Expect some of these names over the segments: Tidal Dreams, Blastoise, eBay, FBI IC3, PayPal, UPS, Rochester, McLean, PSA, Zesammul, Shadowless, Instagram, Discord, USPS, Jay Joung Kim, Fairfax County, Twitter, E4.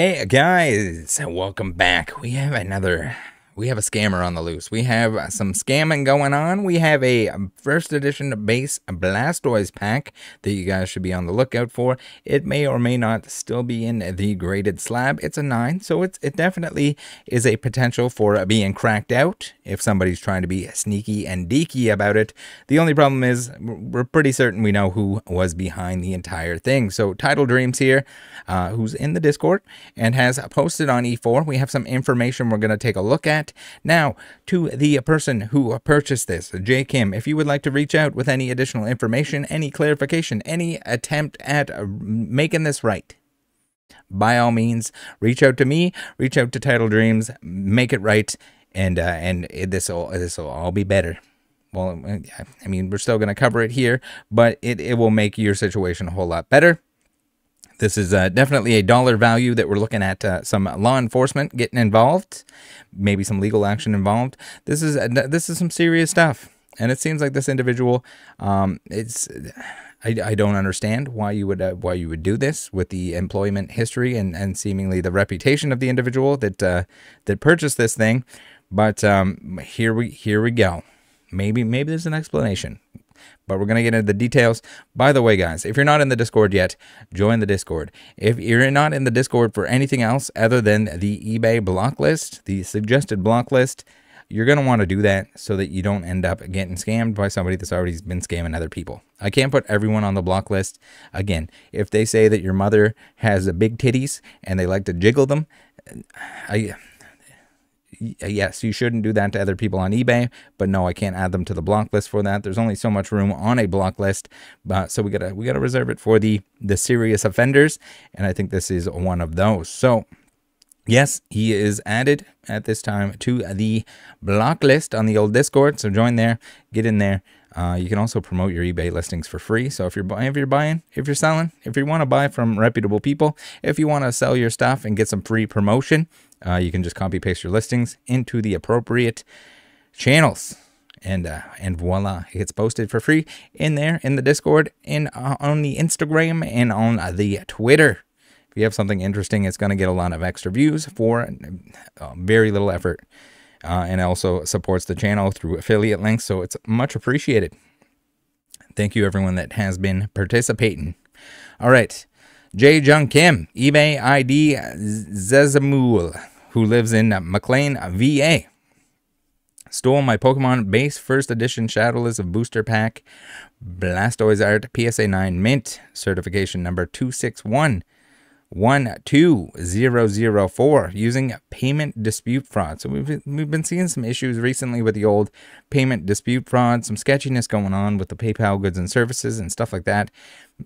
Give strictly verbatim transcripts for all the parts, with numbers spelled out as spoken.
Hey guys, welcome back. We have another, we have a scammer on the loose. We have some scamming going on. We have a first edition base Blastoise pack that you guys should be on the lookout for. It may or may not still be in the graded slab. It's a nine, so it's, it definitely is a potential for being cracked out if somebody's trying to be sneaky and deaky about it. The only problem is we're pretty certain we know who was behind the entire thing. So Tidal Dreams here, uh, who's in the Discord and has posted on E four. We have some information we're going to take a look at. Now, to the person who purchased this, Jay Kim, if you would like to reach out with any additional information, any clarification, any attempt at making this right, by all means, reach out to me, reach out to Tidal Dreams, make it right, and uh, and this will this will all be better. Well, I mean, we're still going to cover it here, but it, it will make your situation a whole lot better. This is uh, definitely a dollar value that we're looking at. Uh, some law enforcement getting involved, maybe some legal action involved. This is uh, this is some serious stuff, and it seems like this individual. Um, it's I, I don't understand why you would uh, why you would do this with the employment history and, and seemingly the reputation of the individual that uh, that purchased this thing. But um, here we here we go. Maybe maybe there's an explanation. But we're going to get into the details. By the way, guys, if you're not in the Discord yet, join the Discord. If you're not in the Discord for anything else other than the eBay block list, the suggested block list, you're going to want to do that so that you don't end up getting scammed by somebody that's already been scamming other people. I can't put everyone on the block list. Again, if they say that your mother has big titties and they like to jiggle them, I... yes, you shouldn't do that to other people on eBay, but no, I can't add them to the block list for that. There's only so much room on a block list, uh, so we gotta we gotta reserve it for the the serious offenders, and I think this is one of those. So yes, he is added at this time to the block list on the old Discord, so join there, get in there. Uh, you can also promote your eBay listings for free. So if you're buying, if you're buying, if you're selling, if you want to buy from reputable people, if you want to sell your stuff and get some free promotion, uh, you can just copy paste your listings into the appropriate channels, and uh, and voila, it gets posted for free in there, in the Discord, in uh, on the Instagram, and on the Twitter. If you have something interesting, it's going to get a lot of extra views for uh, very little effort. Uh, and also supports the channel through affiliate links, so it's much appreciated. Thank you, everyone that has been participating. All right, Jay Joung Kim, eBay I D Zesammul, who lives in McLean, V A, stole my Pokemon base first edition Shadowless booster pack, Blastoise art, P S A nine mint, certification number two six one. one two zero zero four, using payment dispute fraud. So we've, we've been seeing some issues recently with the old payment dispute fraud, some sketchiness going on with the PayPal goods and services and stuff like that.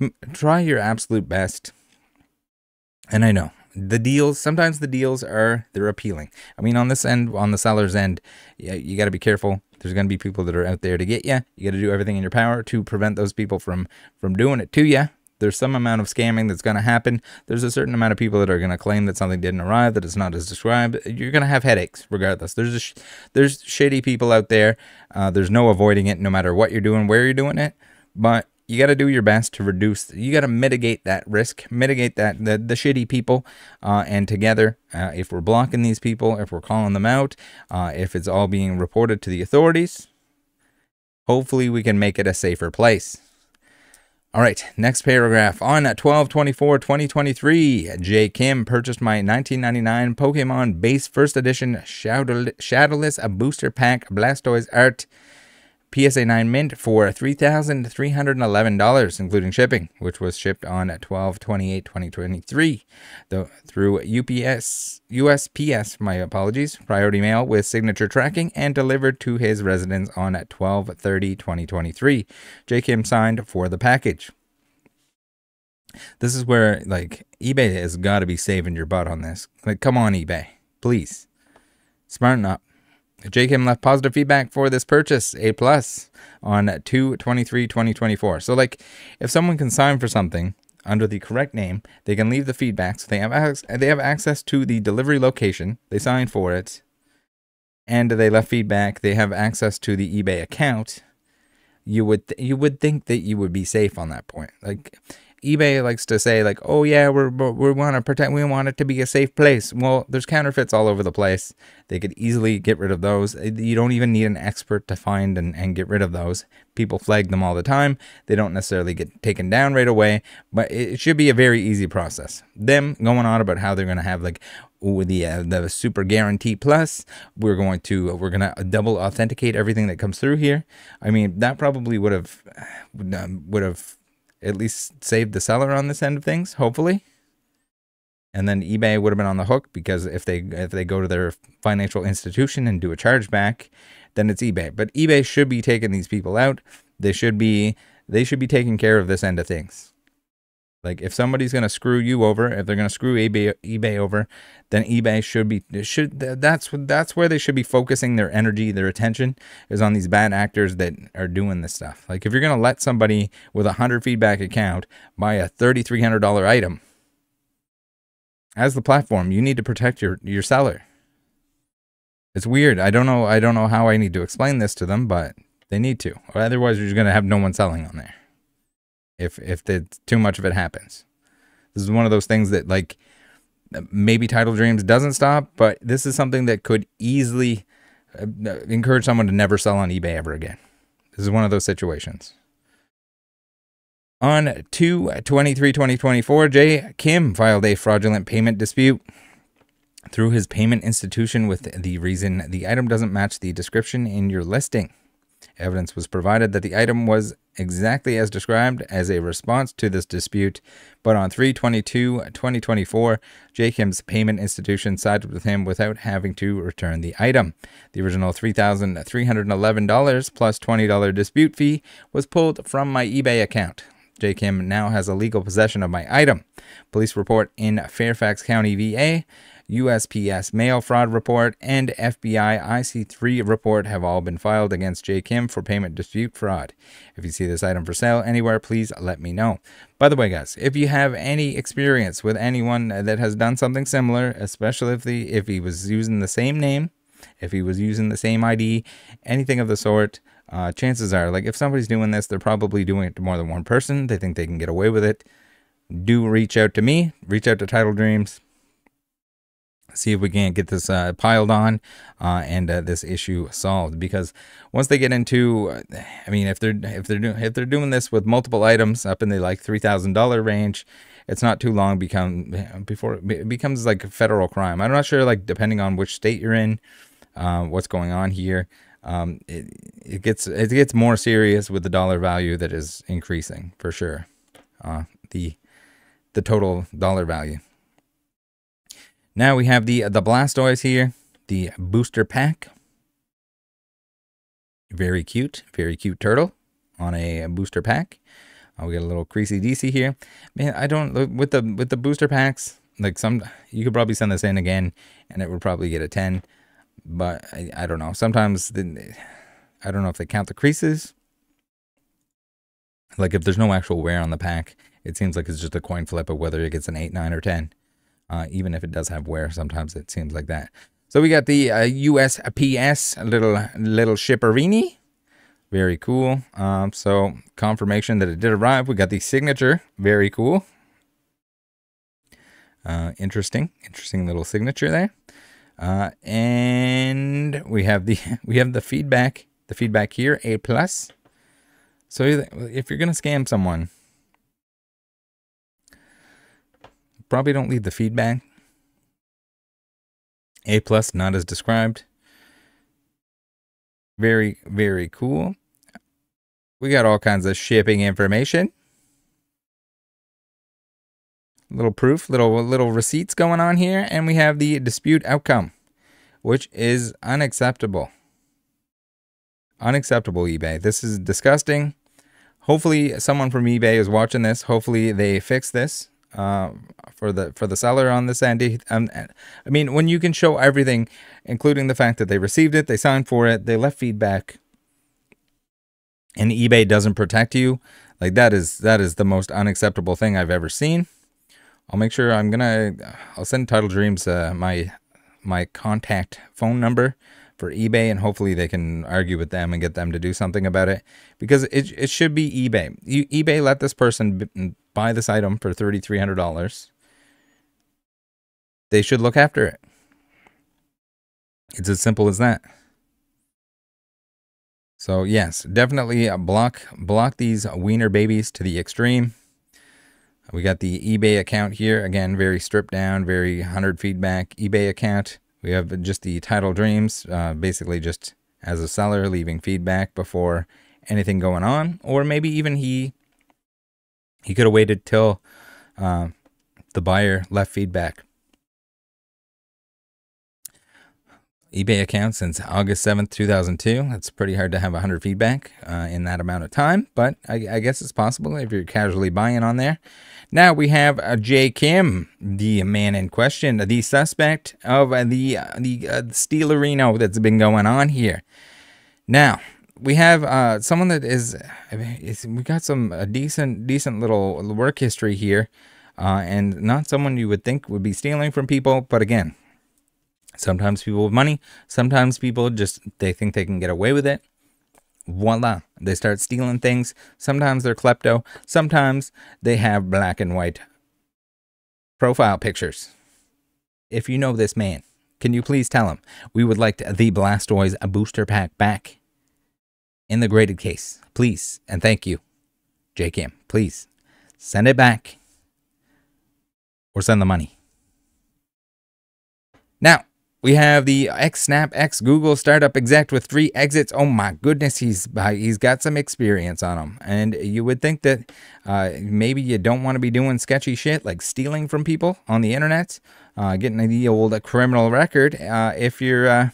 M- try your absolute best. And I know the deals, sometimes the deals are, they're appealing. I mean, on this end, on the seller's end, yeah, you got to be careful. There's going to be people that are out there to get you. You got to do everything in your power to prevent those people from, from doing it to you. There's some amount of scamming that's going to happen. There's a certain amount of people that are going to claim that something didn't arrive, that it's not as described. You're going to have headaches regardless. There's a sh there's shady people out there. Uh, there's no avoiding it, no matter what you're doing, where you're doing it. But you got to do your best to reduce. You got to mitigate that risk, mitigate that the, the shitty people. Uh, and together, uh, if we're blocking these people, if we're calling them out, uh, if it's all being reported to the authorities, hopefully we can make it a safer place. All right, next paragraph. On twelve twenty-four twenty twenty-three, Jay Kim purchased my nineteen ninety-nine Pokemon base first edition Shadowless booster pack Blastoise art P S A nine mint for three thousand three hundred eleven dollars, including shipping, which was shipped on twelve twenty-eight twenty twenty-three, though through U P S, U S P S, my apologies, priority mail with signature tracking, and delivered to his residence on twelve thirty twenty twenty-three. J. Kim signed for the package. This is where, like, eBay has got to be saving your butt on this. Like, come on, eBay, please. Smarten up. J. Kim left positive feedback for this purchase, A plus, on two twenty-three twenty twenty-four. So, like, if someone can sign for something under the correct name, they can leave the feedback, so they have, they have access to the delivery location, they signed for it, and they left feedback, they have access to the eBay account, you would, th you would think that you would be safe on that point. Like, eBay likes to say like, oh yeah, we're, we want to protect, we want it to be a safe place. Well, there's counterfeits all over the place. They could easily get rid of those. You don't even need an expert to find and, and get rid of those. People flag them all the time. They don't necessarily get taken down right away, but it should be a very easy process. Them going on about how they're going to have like, with the uh, the super guarantee plus, we're going to we're gonna double authenticate everything that comes through here. I mean, that probably would have would have at least saved the seller on this end of things, hopefully. And then eBay would have been on the hook, because if they if they go to their financial institution and do a chargeback, then it's eBay. But eBay should be taking these people out. They should be they should be taking care of this end of things. Like, if somebody's going to screw you over, if they're going to screw eBay, eBay over, then eBay should be, should, that's, that's where they should be focusing their energy, their attention, is on these bad actors that are doing this stuff. Like, if you're going to let somebody with a one hundred feedback account buy a three thousand three hundred dollar item, as the platform, you need to protect your, your seller. It's weird. I don't know, I don't know how I need to explain this to them, but they need to. Or otherwise, you're going to have no one selling on there. If if the, too much of it happens. This is one of those things that, like, maybe Tidal Dreams doesn't stop, but this is something that could easily uh, encourage someone to never sell on eBay ever again. This is one of those situations. On two twenty-three twenty twenty-four, Jay Kim filed a fraudulent payment dispute through his payment institution with the reason the item doesn't match the description in your listing. Evidence was provided that the item was exactly as described as a response to this dispute, but on three twenty-two twenty twenty-four, Jay Kim's payment institution sided with him without having to return the item. The original three thousand three hundred eleven dollars plus twenty dollar dispute fee was pulled from my eBay account. Jay Kim now has illegal possession of my item. Police report in Fairfax County, V A, U S P S mail fraud report, and F B I I C three report have all been filed against Jay Kim for payment dispute fraud. If you see this item for sale anywhere, please let me know. By the way, guys, if you have any experience with anyone that has done something similar, especially if, the, if he was using the same name, if he was using the same I D, anything of the sort, uh, chances are, like, if somebody's doing this, they're probably doing it to more than one person. They think they can get away with it. Do reach out to me. Reach out to Tidal Dreams. See if we can't get this uh, piled on uh, and uh, this issue solved. Because once they get into, uh, I mean, if they're if they're doing if they're doing this with multiple items up in the like three thousand dollar range, it's not too long become before it becomes like a federal crime. I'm not sure, like, depending on which state you're in, uh, what's going on here. Um, it it gets it gets more serious with the dollar value that is increasing for sure. Uh, the the total dollar value. Now we have the the Blastoise here, the booster pack. Very cute, very cute turtle on a booster pack. Uh, we got a little creasy D C here. Man, I don't with the with the booster packs. Like, some, you could probably send this in again, and it would probably get a ten. But I, I don't know. Sometimes the, I don't know if they count the creases. Like, if there's no actual wear on the pack, it seems like it's just a coin flip of whether it gets an eight, nine, or ten. Uh, even if it does have wear, sometimes it seems like that. So we got the uh, U S P S, a little, little shipperini. Very cool. Um, so confirmation that it did arrive. We got the signature. Very cool. Uh, interesting. Interesting little signature there. Uh, and we have the we have the feedback. The feedback here, A plus. So if you're going to scam someone, probably don't leave the feedback. A plus, not as described. Very, very cool. We got all kinds of shipping information. Little proof, little little receipts going on here. And we have the dispute outcome, which is unacceptable. Unacceptable, eBay. This is disgusting. Hopefully someone from eBay is watching this. Hopefully they fix this. Uh, for the for the seller on this end. Um, I mean, when you can show everything, including the fact that they received it, they signed for it, they left feedback, and eBay doesn't protect you, like, that is that is the most unacceptable thing I've ever seen. I'll make sure I'm gonna I'll send Tidal Dreams uh, my my contact phone number for eBay, and hopefully they can argue with them and get them to do something about it, because it it should be eBay. You, eBay let this person buy this item for thirty-three hundred dollars, they should look after it. It's as simple as that. So yes, definitely block block these wiener babies to the extreme. We got the eBay account here. Again, very stripped down, very one hundred feedback eBay account. We have just the Tidal Dreams, uh, basically just as a seller, leaving feedback before anything going on. Or maybe even he, he could have waited till uh, the buyer left feedback. eBay account since August seventh two thousand two. It's pretty hard to have one hundred feedback uh, in that amount of time, but I, I guess it's possible if you're casually buying on there. Now we have uh, Jay Kim, the man in question, the suspect of uh, the uh, the uh, stealerino that's been going on here. Now we have uh, someone that is, is we got some uh, decent decent little work history here, uh, and not someone you would think would be stealing from people, but again. Sometimes people with money, sometimes people just, they think they can get away with it. Voila, they start stealing things. Sometimes they're klepto. Sometimes they have black and white profile pictures. If you know this man, can you please tell him? We would like to, the Blastoise booster pack back in the graded case, please. And thank you, Jay Kim. Please send it back or send the money. Now, we have the ex-Snap, ex-Google startup exec with three exits. Oh my goodness, he's he's got some experience on him. And you would think that uh, maybe you don't want to be doing sketchy shit like stealing from people on the internet, uh, getting the old criminal record. Uh, if you're uh,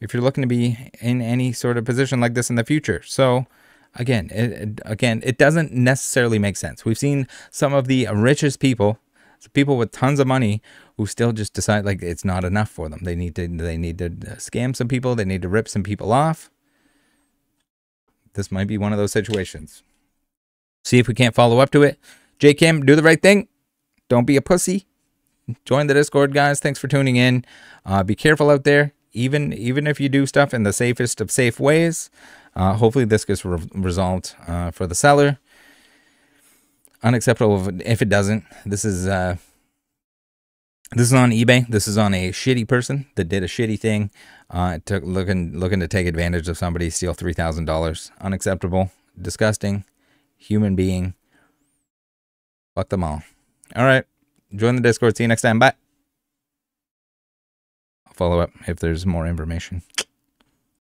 if you're looking to be in any sort of position like this in the future, so. Again, it, again, it doesn't necessarily make sense. We've seen some of the richest people. So people with tons of money who still just decide like it's not enough for them. They need to they need to scam some people. They need to rip some people off. This might be one of those situations. See if we can't follow up to it. Jay Kim, do the right thing. Don't be a pussy. Join the Discord, guys. Thanks for tuning in. Uh, be careful out there. Even even if you do stuff in the safest of safe ways, uh, hopefully this gets re- resolved uh, for the seller. Unacceptable if it doesn't. This is uh, this is on eBay. This is on a shitty person that did a shitty thing. Uh, took looking looking to take advantage of somebody, steal three thousand dollars. Unacceptable, disgusting, human being. Fuck them all. All right, join the Discord. See you next time. Bye. I'll follow up if there's more information.